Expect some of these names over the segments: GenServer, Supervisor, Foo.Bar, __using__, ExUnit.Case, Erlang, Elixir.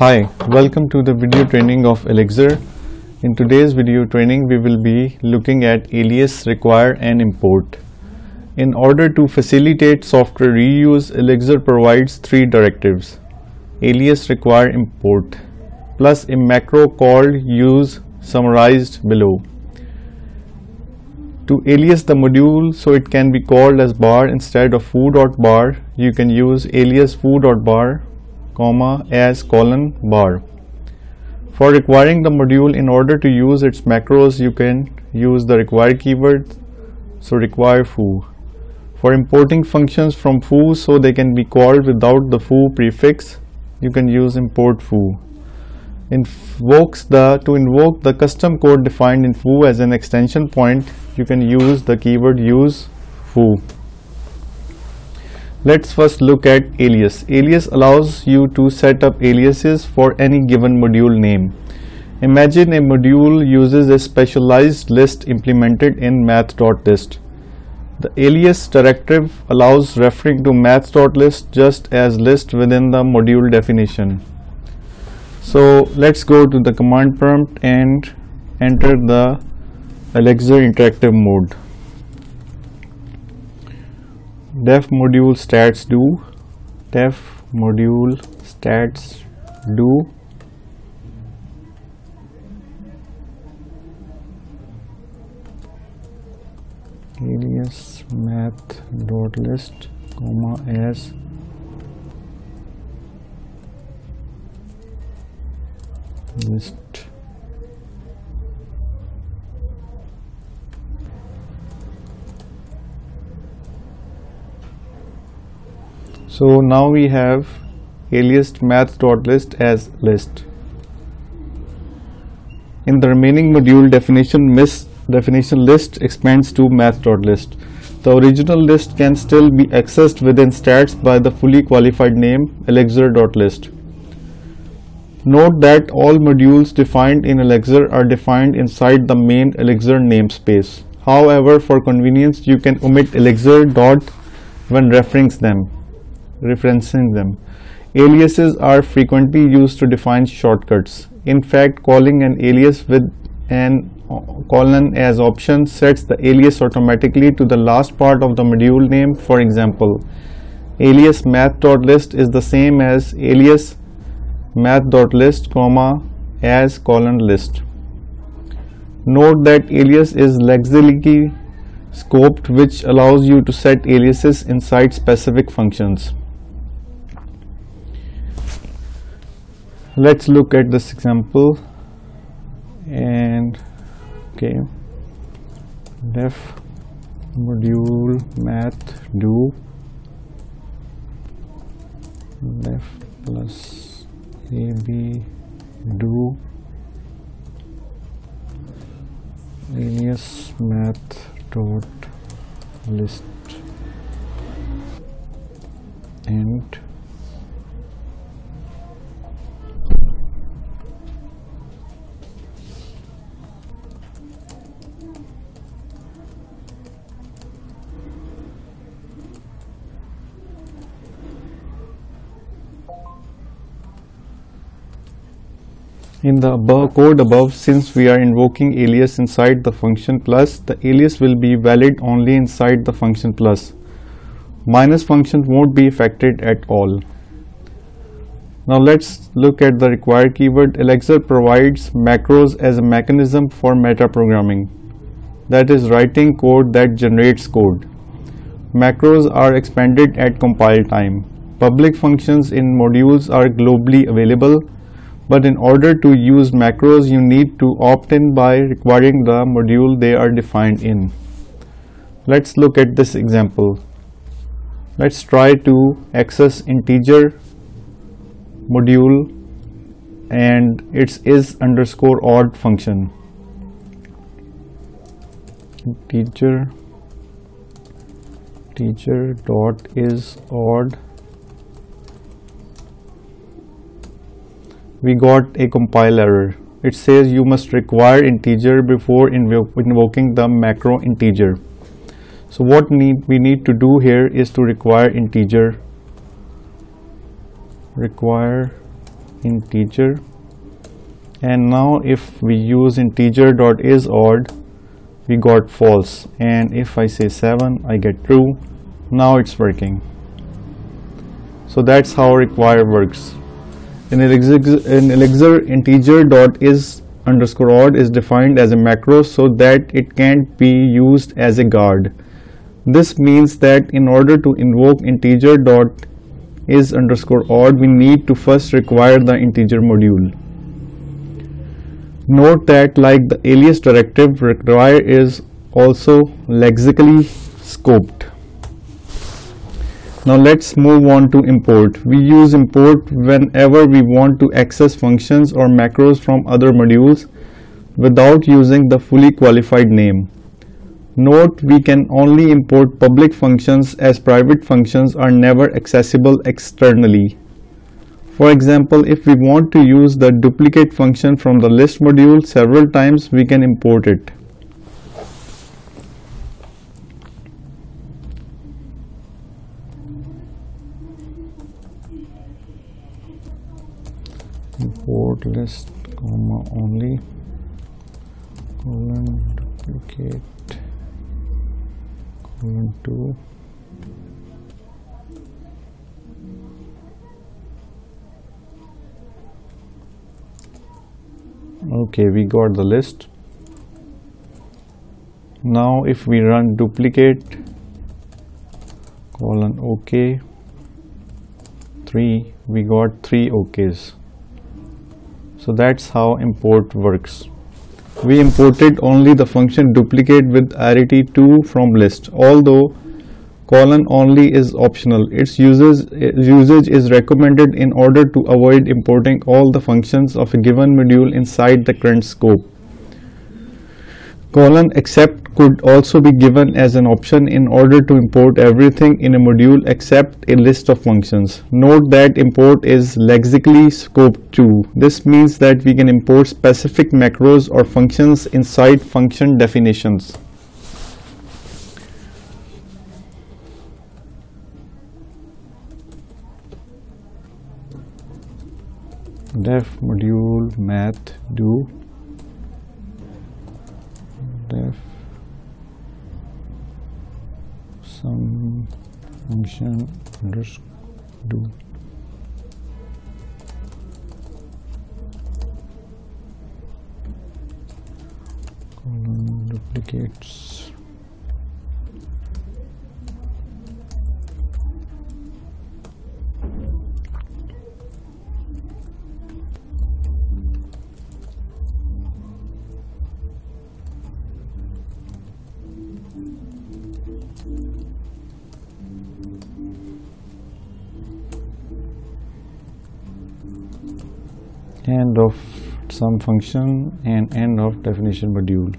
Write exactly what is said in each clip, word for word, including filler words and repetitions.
Hi, welcome to the video training of Elixir. In today's video training, we will be looking at alias, require and import. In order to facilitate software reuse, Elixir provides three directives: alias, require, import, plus a macro called use summarized below. To alias the module so it can be called as bar instead of foo.bar, you can use alias foo.bar comma as colon bar. For requiring the module, in order to use its macros, you can use the require keyword, so require foo. For importing functions from foo so they can be called without the foo prefix, you can use import foo. Invokes the to invoke the custom code defined in foo as an extension point, you can use the keyword use foo. Let's first look at alias. Alias allows you to set up aliases for any given module name. Imagine a module uses a specialized list implemented in math.list. The alias directive allows referring to math.list just as list within the module definition. So let's go to the command prompt and enter the Elixir interactive mode. Def module stats do def module stats do alias math dot list comma as list. So now we have alias math.list as list. In the remaining module definition, miss definition list expands to math.list. The original list can still be accessed within stats by the fully qualified name elixir.list. Note that all modules defined in Elixir are defined inside the main Elixir namespace. However, for convenience, you can omit Elixir dot when referencing them. referencing them. Aliases are frequently used to define shortcuts. In fact, calling an alias with an colon as option sets the alias automatically to the last part of the module name. For example, alias math.list is the same as alias math.list comma as colon list. Note that alias is lexically scoped, which allows you to set aliases inside specific functions. Let's look at this example and okay def module math do def plus ab do alias math dot list and in the above code above, since we are invoking alias inside the function plus, the alias will be valid only inside the function plus. Minus function won't be affected at all. Now let's look at the require keyword. Elixir provides macros as a mechanism for metaprogramming, that is, writing code that generates code. Macros are expanded at compile time. Public functions in modules are globally available, but in order to use macros, you need to opt in by requiring the module they are defined in. Let's look at this example. Let's try to access integer module and its is underscore odd function. Integer, integer dot is odd. We got a compile error. It says you must require integer before invo invoking the macro integer. So what need we need to do here is to require integer, require integer. And now if we use integer dot is odd, we got false, and if I say seven, I get true. Now it's working. So that's how require works. In Elixir, integer dot is underscore odd is defined as a macro so that it can't be used as a guard. This means that in order to invoke integer dot is underscore odd, we need to first require the integer module. Note that like the alias directive, require is also lexically scoped. Now let's move on to import. We use import whenever we want to access functions or macros from other modules without using the fully qualified name. Note we can only import public functions as private functions are never accessible externally. For example, if we want to use the duplicate function from the list module several times, we can import it. Import list, comma, only, colon, duplicate, colon two. Okay, we got the list. Now if we run duplicate colon OK three, we got three OKs. So that's how import works. We imported only the function duplicate with arity two from list. Although colon only is optional, its usage, usage is recommended in order to avoid importing all the functions of a given module inside the current scope. Colon except could also be given as an option in order to import everything in a module except a list of functions. Note that import is lexically scoped too. This means that we can import specific macros or functions inside function definitions. Def module math do def some function underscore do. Colon duplicates. End of some function and end of definition module.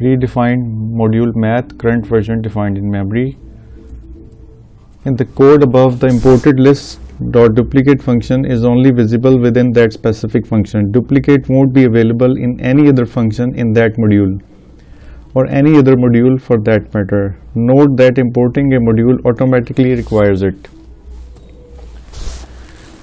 Redefined module math, current version defined in memory. In the code above, the imported list dot duplicate function is only visible within that specific function. Duplicate won't be available in any other function in that module or any other module for that matter. Note that importing a module automatically requires it.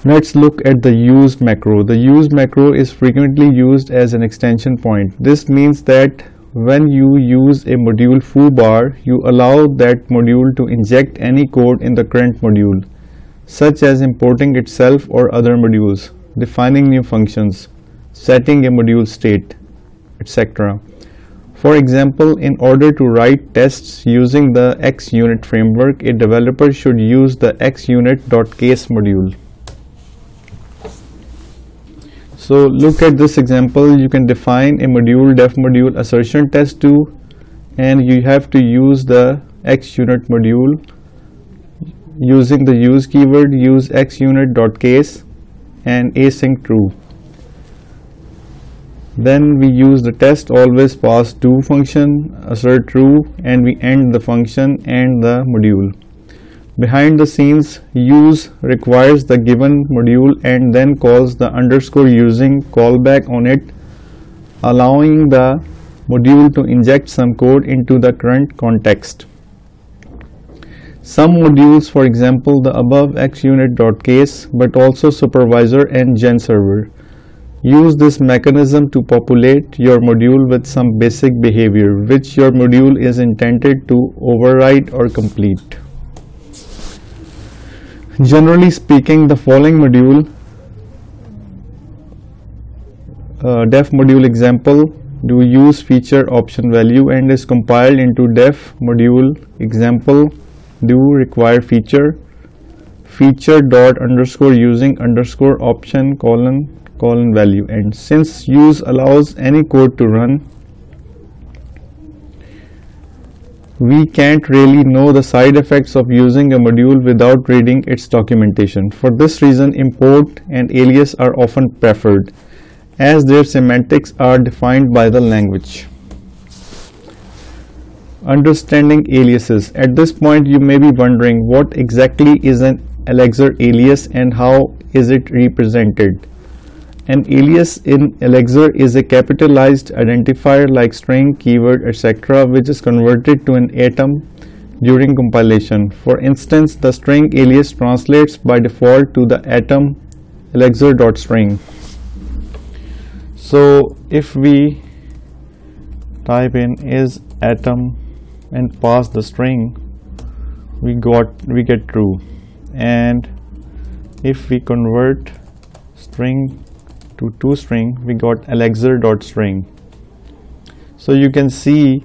Let's look at the use macro. The use macro is frequently used as an extension point. This means that when you use a module foobar, you allow that module to inject any code in the current module, such as importing itself or other modules, defining new functions, setting a module state, et cetera. For example, in order to write tests using the ExUnit framework, a developer should use the ExUnit.Case module. So look at this example. You can define a module def module assertion test two, and you have to use the ExUnit module using the use keyword, use ExUnit.Case and async true. Then we use the test always pass two function, assert true, and we end the function and the module. Behind the scenes, use requires the given module and then calls the underscore using callback on it, allowing the module to inject some code into the current context. some modules, for example the above ExUnit.Case, but also Supervisor and GenServer, use this mechanism to populate your module with some basic behavior which your module is intended to override or complete. Generally speaking, the following module, uh, def module example, do use feature option value and is compiled into def module example, do require feature, feature dot underscore using underscore option colon colon value. And since use allows any code to run, we can't really know the side effects of using a module without reading its documentation. For this reason, import and alias are often preferred as their semantics are defined by the language. Understanding aliases. At this point you may be wondering what exactly is an Elixir alias and how is it represented. An alias in Elixir is a capitalized identifier like string, keyword, et cetera, which is converted to an atom during compilation. For instance, the string alias translates by default to the atom elixir.string. So, if we type in is atom and pass the string, we got we get true. And if we convert string to toString, we got elixir.string. So you can see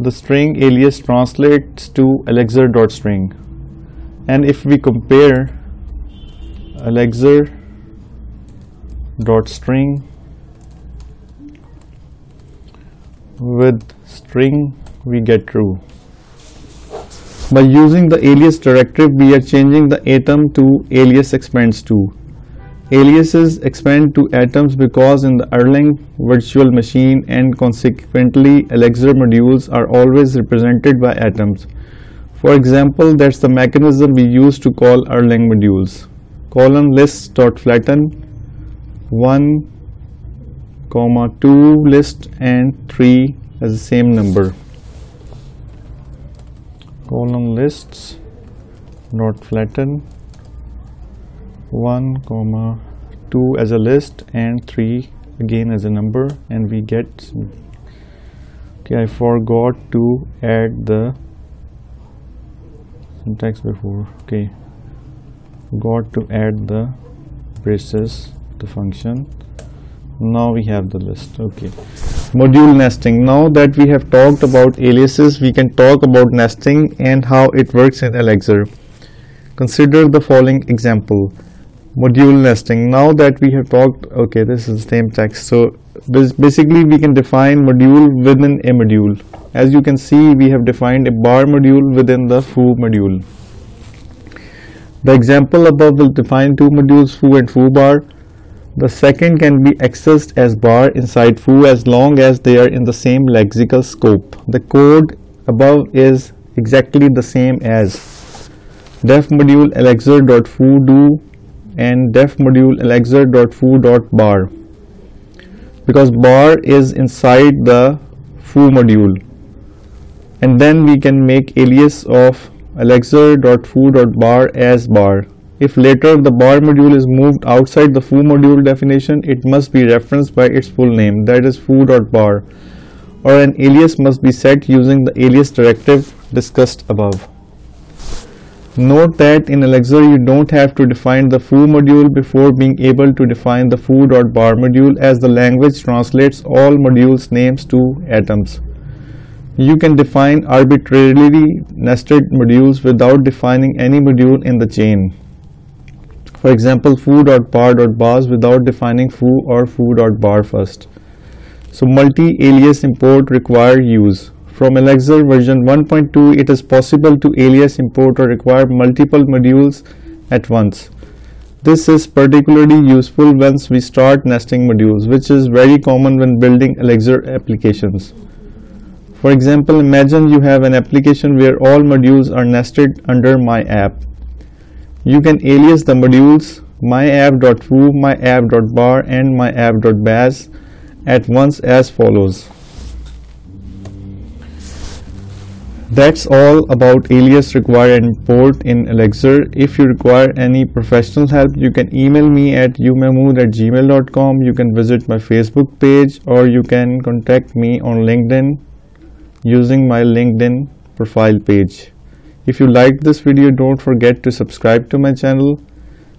the string alias translates to elixir.string. And if we compare elixir.string with string, we get true. By using the alias directive, we are changing the atom to alias expands to. Aliases expand to atoms because in the Erlang virtual machine and consequently Elixir modules are always represented by atoms. For example, that's the mechanism we use to call Erlang modules. Column lists dot flatten one comma two list and three as the same number. Column lists dot flatten one comma two as a list and three again as a number, and we get, okay, I forgot to add the syntax before, okay, got to add the braces to function. Now we have the list. Okay, module nesting. Now that we have talked about aliases, we can talk about nesting and how it works in Elixir. Consider the following example. Module nesting. Now that we have talked, okay, this is the same text. So basically we can define module within a module. As you can see, we have defined a bar module within the foo module. The example above will define two modules, foo and foo bar. The second can be accessed as bar inside foo as long as they are in the same lexical scope. The code above is exactly the same as def module elixir.foo do and def module elixir.foo.bar, because bar is inside the foo module. And then we can make alias of elixir.foo.bar as bar. If later the bar module is moved outside the foo module definition, it must be referenced by its full name, that is foo.bar, or an alias must be set using the alias directive discussed above. Note that in Elixir you don't have to define the foo module before being able to define the foo.bar module, as the language translates all modules names to atoms. You can define arbitrarily nested modules without defining any module in the chain. For example, foo.bar.bars without defining foo or foo.bar first. So multi-alias import require use. From Elixir version one point two, it is possible to alias import or require multiple modules at once. This is particularly useful once we start nesting modules, which is very common when building Elixir applications. For example, imagine you have an application where all modules are nested under my app. You can alias the modules myapp.foo, myapp.bar and myapp.baz at once as follows. That's all about alias required and port in Elixir. If you require any professional help, you can email me at u mehmood at gmail dot com. You can visit my Facebook page, or you can contact me on LinkedIn using my LinkedIn profile page. If you liked this video, don't forget to subscribe to my channel.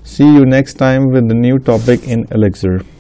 See you next time with the new topic in Elixir.